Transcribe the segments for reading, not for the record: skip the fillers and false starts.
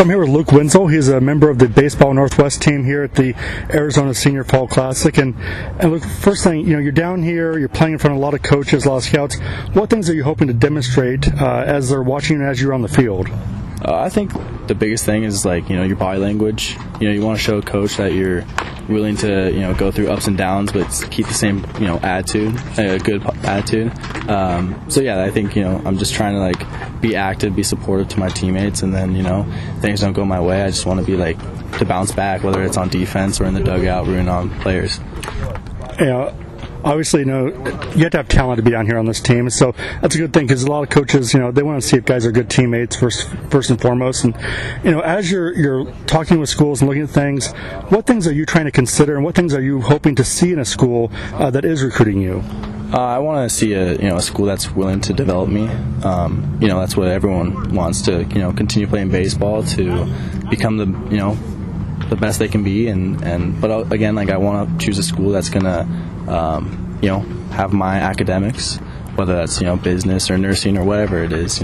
So I'm here with Luke Wenzel. He's a member of the Baseball Northwest team here at the Arizona Senior Fall Classic. And Luke, first thing, you're down here, you're playing in front of a lot of coaches, a lot of scouts. What things are you hoping to demonstrate as they're watching you and as you're on the field? I think the biggest thing is your body language. You want to show a coach that you're willing to go through ups and downs, but keep the same attitude, a good attitude. So yeah, I think I'm just trying to be active, be supportive to my teammates, and then things don't go my way, I just want to be to bounce back, whether it's on defense or in the dugout, rooting on players. Obviously, you have to have talent to be down here on this team, so that's a good thing because a lot of coaches, they want to see if guys are good teammates first and foremost. And as you're talking with schools and looking at things, what things are you trying to consider, and what things are you hoping to see in a school that is recruiting you? I want to see a school that's willing to develop me. That's what everyone wants, to continue playing baseball, to become the best they can be, but again, I want to choose a school that's gonna have my academics, whether that's business or nursing or whatever it is.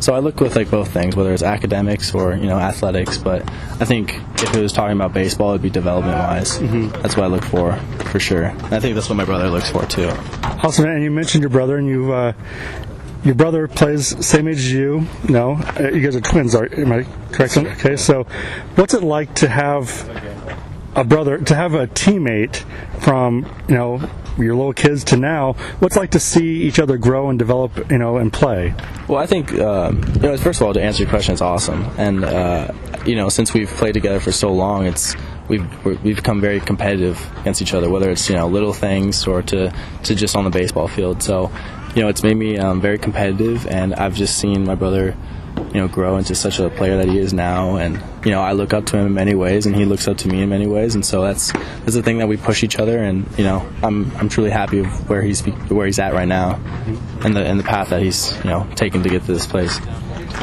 So I look with both things, whether it's academics or athletics, but I think if it was talking about baseball, it'd be development wise. That's what I look for sure, and I think that's what my brother looks for too. Awesome. And you mentioned your brother, and you your brother plays same age as you. No, you guys are twins, am I correct? Okay, so what's it like to have a brother, to have a teammate from your little kids to now? What's it like to see each other grow and develop, and play? Well, I think first of all, to answer your question, it's awesome, and since we've played together for so long, we've become very competitive against each other, whether it's little things or to just on the baseball field. So it's made me very competitive, and I've just seen my brother grow into such a player that he is now, and I look up to him in many ways, and he looks up to me in many ways, and so that's the thing, that we push each other, and I'm truly happy with where he's at right now, and the path that he's taken to get to this place.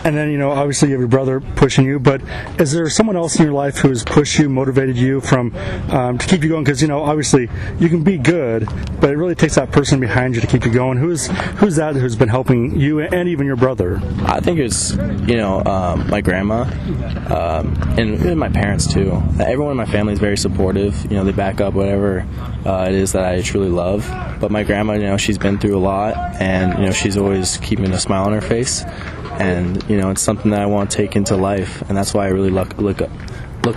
And then obviously you have your brother pushing you, but is there someone else in your life who has pushed you, motivated you to keep you going? Because obviously you can be good, but it really takes that person behind you to keep you going. Who's that who's been helping you and even your brother? I think it's my grandma, and my parents too. Everyone in my family is very supportive. They back up whatever it is that I truly love. But my grandma, she's been through a lot, and she's always keeping a smile on her face. And it's something that I want to take into life, and that's why I really look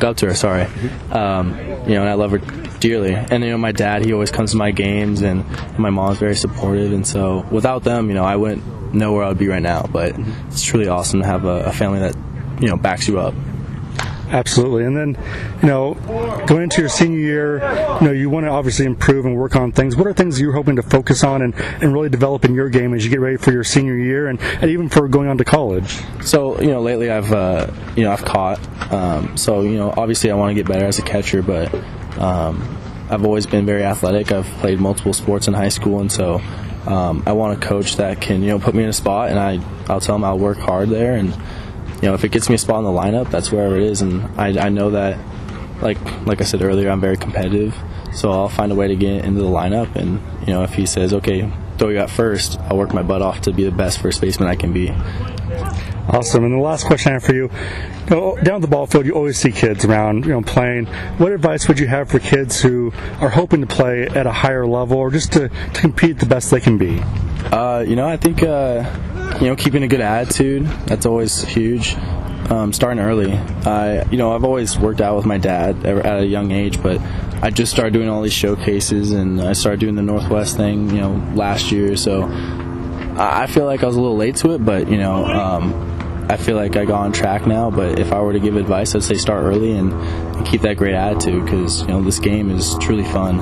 up to her. Sorry, and I love her dearly. And my dad, he always comes to my games, and my mom's very supportive. And so without them, I wouldn't know where I would be right now. But it's truly awesome to have a family that backs you up. Absolutely. And then, going into your senior year, you want to obviously improve and work on things. What are things you're hoping to focus on and really develop in your game as you get ready for your senior year and even for going on to college? So, lately I've, I've caught. So, obviously I want to get better as a catcher, but I've always been very athletic. I've played multiple sports in high school, and so I want a coach that can, put me in a spot, and I'll tell him I'll work hard there, and if it gets me a spot in the lineup, that's wherever it is, and I know that, like I said earlier, I'm very competitive, so I'll find a way to get into the lineup, and if he says, okay, throw you at first, I'll work my butt off to be the best first baseman I can be. Awesome. And the last question I have for you, down at the ball field, you always see kids around, playing. What advice would you have for kids who are hoping to play at a higher level, or just to compete the best they can be? I think keeping a good attitude, that's always huge. Starting early. I've always worked out with my dad at a young age, but I just started doing all these showcases, and I started doing the Northwest thing, last year. So I feel like I was a little late to it, but I feel like I got on track now. But if I were to give advice, I'd say start early and keep that great attitude, because this game is truly fun,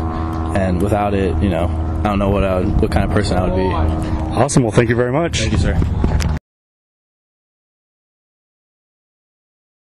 and without it, I don't know what kind of person I would be. Awesome. Well, thank you very much. Thank you, sir.